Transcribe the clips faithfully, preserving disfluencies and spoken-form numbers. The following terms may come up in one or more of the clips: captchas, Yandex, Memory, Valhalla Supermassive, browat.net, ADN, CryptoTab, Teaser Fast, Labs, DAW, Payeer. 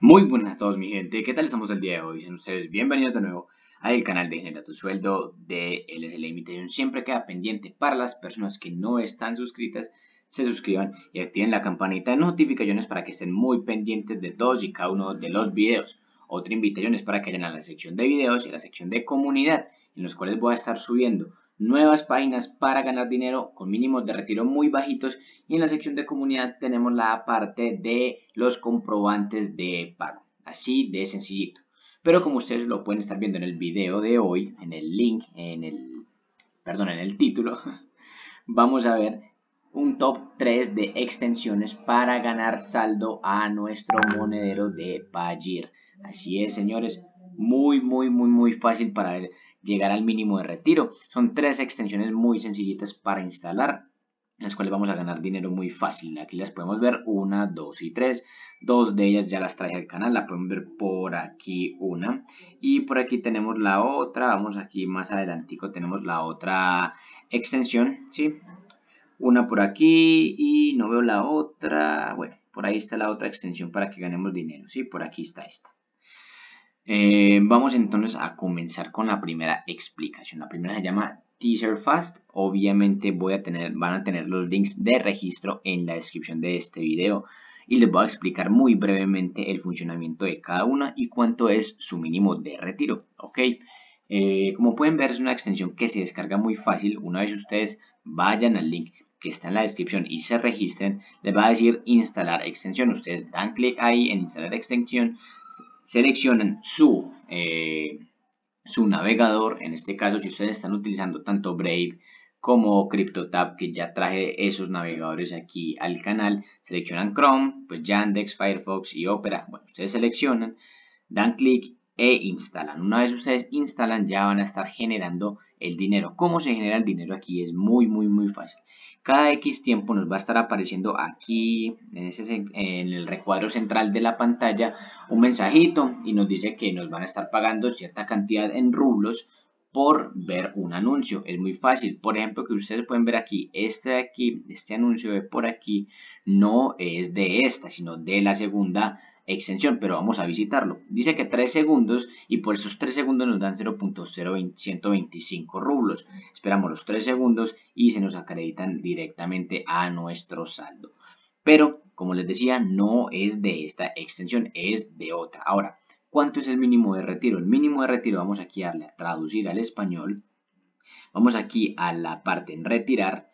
Muy buenas a todos mi gente, ¿qué tal estamos el día de hoy? Sean ustedes bienvenidos de nuevo al canal de Genera tu Sueldo de L S L Invitación. Siempre queda pendiente para las personas que no están suscritas, se suscriban y activen la campanita de notificaciones para que estén muy pendientes de todos y cada uno de los videos. Otra invitación es para que vayan a la sección de videos y a la sección de comunidad, en los cuales voy a estar subiendo nuevas páginas para ganar dinero con mínimos de retiro muy bajitos, y en la sección de comunidad tenemos la parte de los comprobantes de pago, así de sencillito. Pero como ustedes lo pueden estar viendo en el video de hoy, en el link, en el, perdón, en el título, vamos a ver un top tres de extensiones para ganar saldo a nuestro monedero de Payeer. Así es señores, muy muy muy muy fácil para ver llegar al mínimo de retiro. Son tres extensiones muy sencillitas para instalar, las cuales vamos a ganar dinero muy fácil. Aquí las podemos ver, una, dos y tres. Dos de ellas ya las traje al canal, la pueden ver por aquí una. Y por aquí tenemos la otra, vamos aquí más adelantico, tenemos la otra extensión, ¿sí? Una por aquí y no veo la otra, bueno, por ahí está la otra extensión para que ganemos dinero, ¿sí? Por aquí está esta. Eh, vamos entonces a comenzar con la primera explicación. La primera se llama Teaser Fast. Obviamente voy a tener, van a tener los links de registro en la descripción de este video, y les voy a explicar muy brevemente el funcionamiento de cada una y cuánto es su mínimo de retiro. Ok, eh, como pueden ver es una extensión que se descarga muy fácil. Una vez ustedes vayan al link que está en la descripción y se registren, les va a decir instalar extensión. Ustedes dan clic ahí en instalar extensión, seleccionan su, eh, su navegador. En este caso, si ustedes están utilizando tanto Brave como CryptoTab, que ya traje esos navegadores aquí al canal, seleccionan Chrome, pues Yandex, Firefox y Opera. Bueno, ustedes seleccionan, dan clic e instalan. Una vez ustedes instalan, ya van a estar generando el dinero. ¿Cómo se genera el dinero aquí? Es muy muy muy fácil. Cada X tiempo nos va a estar apareciendo aquí en, ese, en el recuadro central de la pantalla un mensajito y nos dice que nos van a estar pagando cierta cantidad en rublos por ver un anuncio. Es muy fácil. Por ejemplo, que ustedes pueden ver aquí, este de aquí, este anuncio de por aquí no es de esta, sino de la segunda extensión, pero vamos a visitarlo. Dice que tres segundos y por esos tres segundos nos dan cero punto cero ciento veinticinco rublos. Esperamos los tres segundos y se nos acreditan directamente a nuestro saldo. Pero, como les decía, no es de esta extensión, es de otra. Ahora, ¿cuánto es el mínimo de retiro? El mínimo de retiro, vamos aquí a darle a traducir al español. Vamos aquí a la parte en retirar.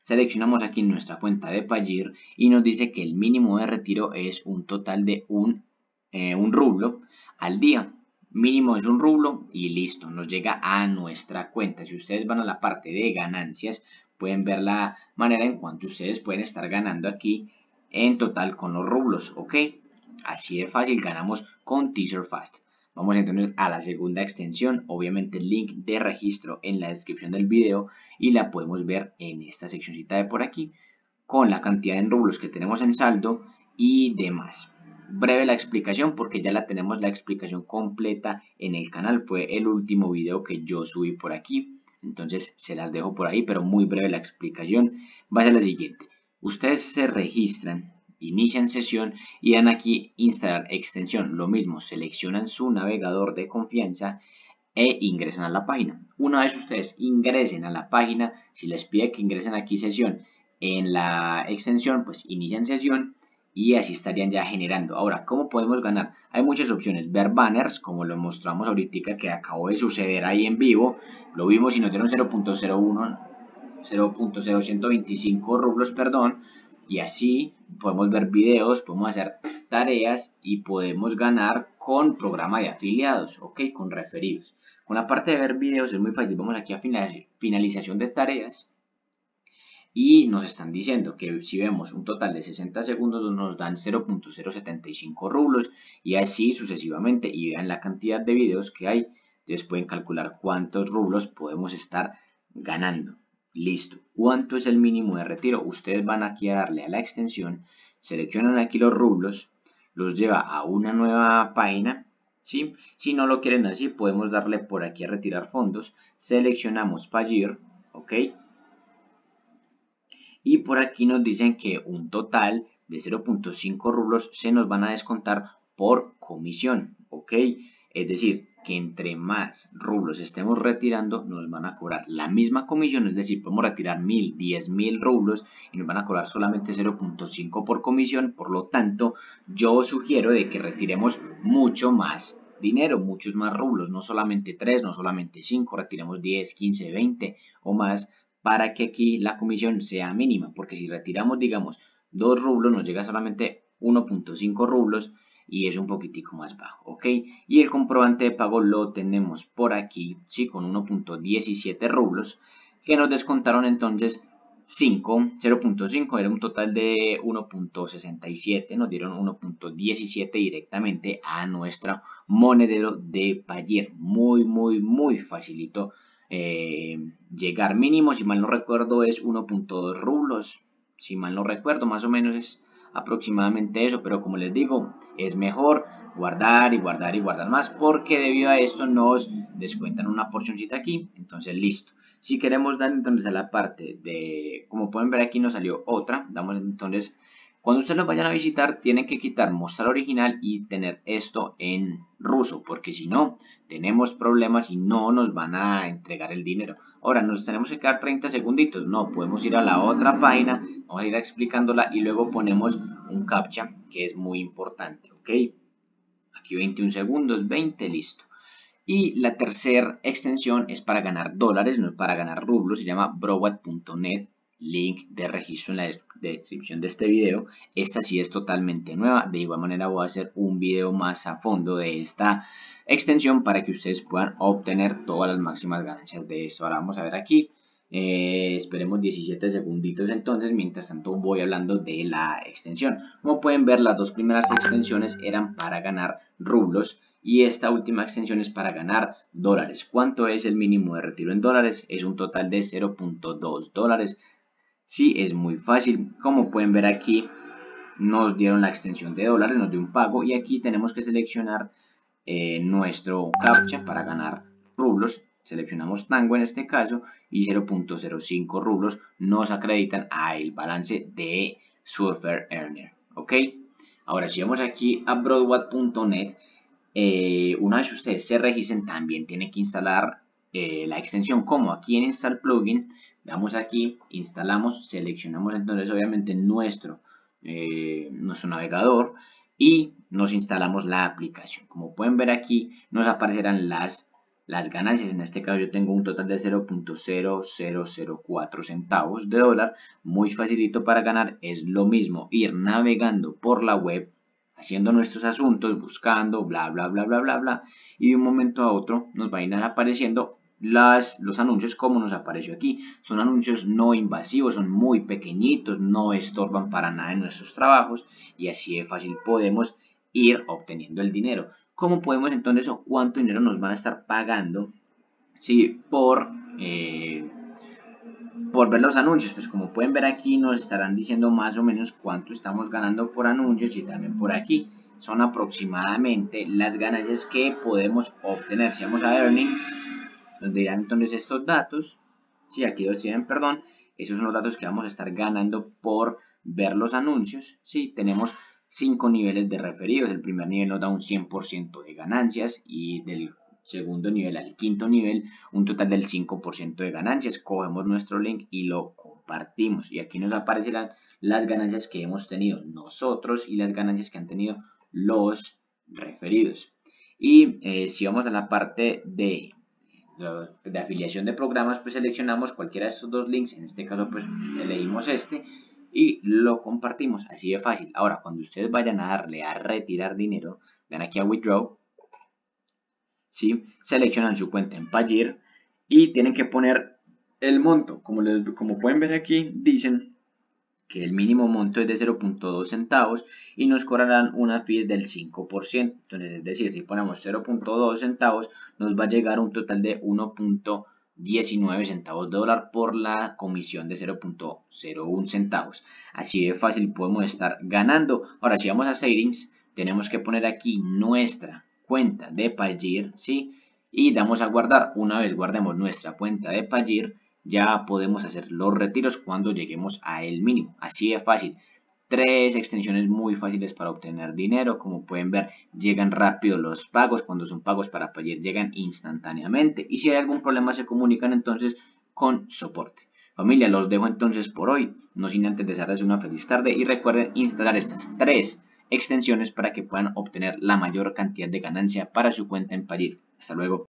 Seleccionamos aquí nuestra cuenta de Payeer y nos dice que el mínimo de retiro es un total de un, eh, un rublo al día. Mínimo es un rublo y listo, nos llega a nuestra cuenta. Si ustedes van a la parte de ganancias, pueden ver la manera en cuanto ustedes pueden estar ganando aquí en total con los rublos, ¿ok? Así de fácil ganamos con Teaser Fast. Vamos entonces a la segunda extensión, obviamente el link de registro en la descripción del video, y la podemos ver en esta seccioncita de por aquí, con la cantidad en rublos que tenemos en saldo y demás. Breve la explicación porque ya la tenemos, la explicación completa en el canal, fue el último video que yo subí por aquí, entonces se las dejo por ahí, pero muy breve la explicación. Va a ser la siguiente, ustedes se registran, inician sesión y dan aquí instalar extensión. Lo mismo, seleccionan su navegador de confianza e ingresan a la página. Una vez ustedes ingresen a la página, si les pide que ingresen aquí sesión en la extensión, pues inician sesión y así estarían ya generando. Ahora, ¿cómo podemos ganar? Hay muchas opciones. Ver banners, como lo mostramos ahorita que acabó de suceder ahí en vivo. Lo vimos y nos dieron cero punto cero uno, cero punto cero ciento veinticinco rublos, perdón. Y así podemos ver videos, podemos hacer tareas y podemos ganar con programa de afiliados, ok, con referidos. Con la parte de ver videos es muy fácil, vamos aquí a finalización de tareas y nos están diciendo que si vemos un total de sesenta segundos nos dan cero punto cero setenta y cinco rublos y así sucesivamente, y vean la cantidad de videos que hay, entonces pueden calcular cuántos rublos podemos estar ganando. Listo. ¿Cuánto es el mínimo de retiro? Ustedes van aquí a darle a la extensión, seleccionan aquí los rublos, los lleva a una nueva página, ¿sí? Si no lo quieren así, podemos darle por aquí a retirar fondos, seleccionamos Payeer, ¿ok? Y por aquí nos dicen que un total de cero punto cinco rublos se nos van a descontar por comisión, ¿ok? Es decir, que entre más rublos estemos retirando, nos van a cobrar la misma comisión. Es decir, podemos retirar mil, diez mil rublos y nos van a cobrar solamente cero punto cinco por comisión. Por lo tanto, yo sugiero de que retiremos mucho más dinero, muchos más rublos, no solamente tres, no solamente cinco, retiremos diez, quince, veinte o más, para que aquí la comisión sea mínima, porque si retiramos, digamos, dos rublos, nos llega solamente uno punto cinco rublos y es un poquitico más bajo, ¿ok? Y el comprobante de pago lo tenemos por aquí, sí, con uno punto diecisiete rublos, que nos descontaron entonces cero punto cinco, era un total de uno punto sesenta y siete, nos dieron uno punto diecisiete directamente a nuestro monedero de Payeer. Muy, muy, muy facilito eh, llegar mínimo, si mal no recuerdo es uno punto dos rublos, si mal no recuerdo, más o menos es aproximadamente eso, pero como les digo, es mejor guardar y guardar y guardar más, porque debido a esto nos descuentan una porcioncita aquí, entonces listo. Si queremos dar entonces a la parte de, como pueden ver aquí nos salió otra, damos entonces, cuando ustedes los vayan a visitar tienen que quitar mostrar original y tener esto en ruso, porque si no, tenemos problemas y no nos van a entregar el dinero. Ahora, nos tenemos que quedar treinta segunditos, no, podemos ir a la otra página, vamos a ir explicándola y luego ponemos un captcha que es muy importante, ¿ok? Aquí veintiún segundos, veinte, listo. Y la tercera extensión es para ganar dólares, no es para ganar rublos, se llama browat punto net, link de registro en la descripción de este video. Esta sí es totalmente nueva, de igual manera voy a hacer un video más a fondo de esta extensión para que ustedes puedan obtener todas las máximas ganancias de esto. Ahora vamos a ver aquí, eh, esperemos diecisiete segunditos entonces, mientras tanto voy hablando de la extensión. Como pueden ver, las dos primeras extensiones eran para ganar rublos, y esta última extensión es para ganar dólares. ¿Cuánto es el mínimo de retiro en dólares? Es un total de cero punto dos dólares. Sí, es muy fácil. Como pueden ver aquí, nos dieron la extensión de dólares, nos dio un pago. Y aquí tenemos que seleccionar eh, nuestro captcha para ganar rublos. Seleccionamos Tango en este caso y cero punto cero cinco rublos nos acreditan al balance de Surfer Earner. ¿Ok? Ahora, si vamos aquí a browat punto net, Eh, una vez ustedes se registren también tienen que instalar eh, la extensión, como aquí en Install Plugin, damos aquí, instalamos, seleccionamos entonces obviamente nuestro, eh, nuestro navegador y nos instalamos la aplicación. Como pueden ver aquí nos aparecerán las, las ganancias, en este caso yo tengo un total de cero punto cero cero cero cuatro centavos de dólar, muy facilito para ganar, es lo mismo ir navegando por la web, haciendo nuestros asuntos, buscando, bla, bla, bla, bla, bla, bla. Y de un momento a otro nos van a ir apareciendo las, los anuncios como nos apareció aquí. Son anuncios no invasivos, son muy pequeñitos, no estorban para nada en nuestros trabajos. Y así de fácil podemos ir obteniendo el dinero. ¿Cómo podemos entonces o cuánto dinero nos van a estar pagando, sí, por... Eh, por ver los anuncios? Pues como pueden ver aquí nos estarán diciendo más o menos cuánto estamos ganando por anuncios y también por aquí. Son aproximadamente las ganancias que podemos obtener. Si vamos a Earnings, nos dirán entonces estos datos. Si sí, aquí los tienen, perdón. Esos son los datos que vamos a estar ganando por ver los anuncios. Si sí, tenemos cinco niveles de referidos. El primer nivel nos da un cien por ciento de ganancias y del segundo nivel al quinto nivel, un total del cinco por ciento de ganancias. Cogemos nuestro link y lo compartimos. Y aquí nos aparecerán las ganancias que hemos tenido nosotros y las ganancias que han tenido los referidos. Y eh, si vamos a la parte de, de afiliación de programas, pues seleccionamos cualquiera de estos dos links. En este caso, pues elegimos este y lo compartimos. Así de fácil. Ahora, cuando ustedes vayan a darle a retirar dinero, dan aquí a Withdraw. ¿Sí? Seleccionan su cuenta en Payeer y tienen que poner el monto. Como, les, como pueden ver aquí, dicen que el mínimo monto es de cero punto dos centavos y nos cobrarán una fees del cinco por ciento. Entonces, es decir, si ponemos cero punto dos centavos, nos va a llegar un total de uno punto diecinueve centavos de dólar por la comisión de cero punto cero uno centavos. Así de fácil podemos estar ganando. Ahora, si vamos a Savings, tenemos que poner aquí nuestra cuenta de Payeer, ¿sí? Y damos a guardar. Una vez guardemos nuestra cuenta de Payeer, ya podemos hacer los retiros cuando lleguemos a el mínimo. Así de fácil. tres extensiones muy fáciles para obtener dinero. Como pueden ver, llegan rápido los pagos. Cuando son pagos para Payeer, llegan instantáneamente. Y si hay algún problema, se comunican entonces con soporte. Familia, los dejo entonces por hoy. No sin antes desearles una feliz tarde. Y recuerden instalar estas tres extensiones para que puedan obtener la mayor cantidad de ganancia para su cuenta en Payeer. Hasta luego.